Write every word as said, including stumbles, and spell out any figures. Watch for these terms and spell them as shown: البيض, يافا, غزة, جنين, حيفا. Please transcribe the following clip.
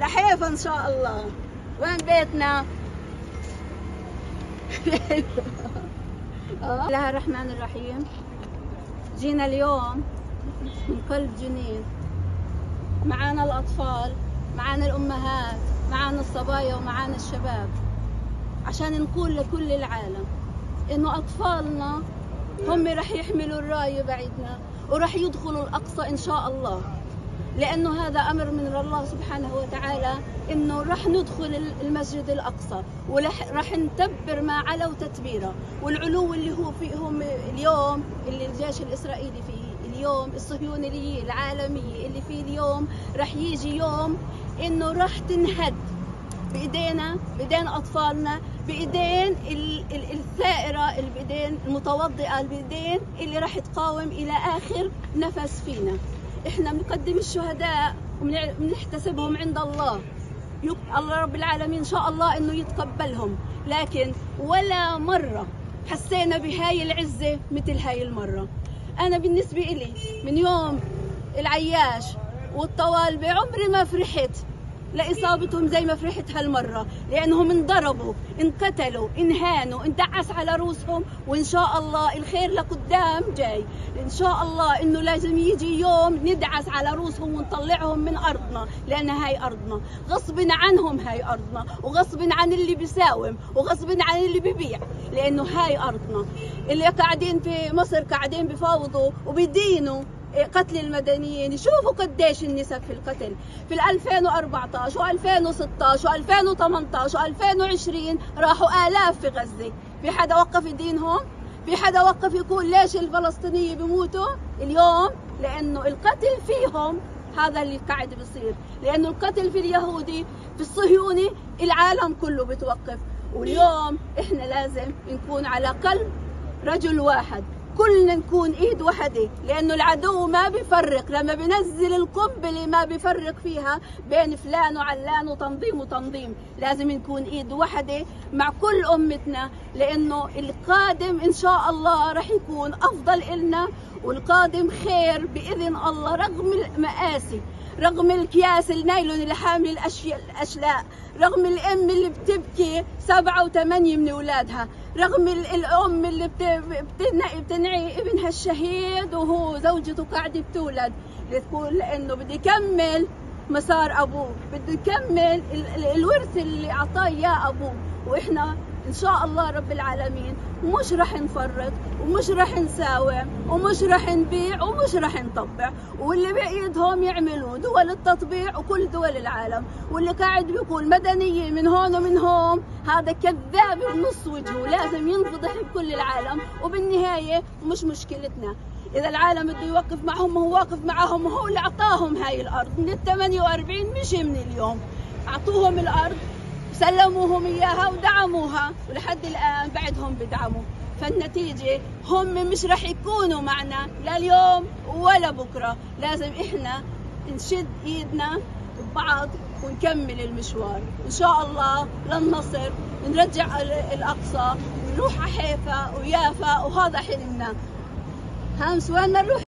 لحيفا ان شاء الله. وين بيتنا؟ بسم الله الرحمن الرحيم. جينا اليوم من كل جنين، معانا الاطفال، معانا الامهات، معانا الصبايا ومعانا الشباب، عشان نقول لكل العالم انه اطفالنا هم رح يحملوا الرايه بعيدنا ورح يدخلوا الاقصى ان شاء الله، لانه هذا امر من الله سبحانه وتعالى انه رح ندخل المسجد الاقصى ورح نتبر ما علو تتبيره. والعلو اللي هو فيهم اليوم، اللي الجيش الاسرائيلي فيه اليوم، الصهيونيه العالميه اللي فيه اليوم، رح يجي يوم انه رح تنهد بايدينا، بايدين اطفالنا، بايدين الثائره، بايدين المتوضئه، بايدين اللي رح تقاوم الى اخر نفس فينا. احنا بنقدم الشهداء وبنحتسبهم عند الله، الله رب العالمين ان شاء الله انه يتقبلهم، لكن ولا مره حسينا بهاي العزه مثل هاي المره. انا بالنسبه الي من يوم العياش والطوالبه عمري ما فرحت لاصابتهم زي ما فرحت هالمره، لانهم انضربوا، انقتلوا، انهانوا، اندعس على رؤوسهم. وان شاء الله الخير لقدام جاي، ان شاء الله انه لازم يجي يوم ندعس على رؤوسهم ونطلعهم من ارضنا، لان هاي ارضنا، غصب عنهم هاي ارضنا، وغصب عن اللي بيساوم، وغصب عن اللي ببيع، لانه هاي ارضنا. اللي قاعدين في مصر قاعدين بفاوضوا وبيدينوا قتل المدنيين. شوفوا قديش النسب في القتل في ألفين وأربعطعش وألفين وستطعش وألفين وثمنطعش وألفين وعشرين، راحوا آلاف في غزة. في حدا وقف دينهم؟ في حدا وقف يقول ليش الفلسطينيين بيموتوا اليوم؟ لأنه القتل فيهم هذا اللي قاعد بيصير، لأنه القتل في اليهودي، في الصهيوني، العالم كله بتوقف. واليوم إحنا لازم نكون على قلب رجل واحد، كلنا نكون ايد وحده، لانه العدو ما بيفرق، لما بنزل القنبله ما بيفرق فيها بين فلان وعلان وتنظيم وتنظيم. لازم نكون ايد وحده مع كل امتنا، لانه القادم ان شاء الله رح يكون افضل النا، والقادم خير باذن الله، رغم المآسي، رغم الكياس النايلون اللي حامل الاشياء الاشلاء، رغم الام اللي بتبكي سبعه وثمانيه من اولادها، رغم الام اللي بتنعي بتنعي ابنها الشهيد وهو زوجته قاعده بتولد، بتقول لانه بدي كمل مسار ابوه، بدي كمل الورث اللي اعطاه اياه ابوه. واحنا ان شاء الله رب العالمين مش رح نفرط، ومش رح نساوم، ومش رح نبيع، ومش رح نطبع. واللي بايدهم يعملوا دول التطبيع وكل دول العالم، واللي قاعد بيقول مدنيه من هون ومن هون هذا كذاب بنص وجهه، لازم ينفضح بكل العالم. وبالنهايه مش مشكلتنا، اذا العالم بده يوقف معهم هو واقف معهم، وهو اللي اعطاهم هاي الارض من الثمانية وأربعين، مش من اليوم، اعطوهم الارض، سلموهم اياها ودعموها، ولحد الان بعدهم بدعموا. فالنتيجه هم مش رح يكونوا معنا لا اليوم ولا بكره، لازم احنا نشد ايدنا ببعض ونكمل المشوار ان شاء الله للنصر، نرجع الاقصى، نروح على حيفا ويافا، وهذا حلمنا. همس وين نروح؟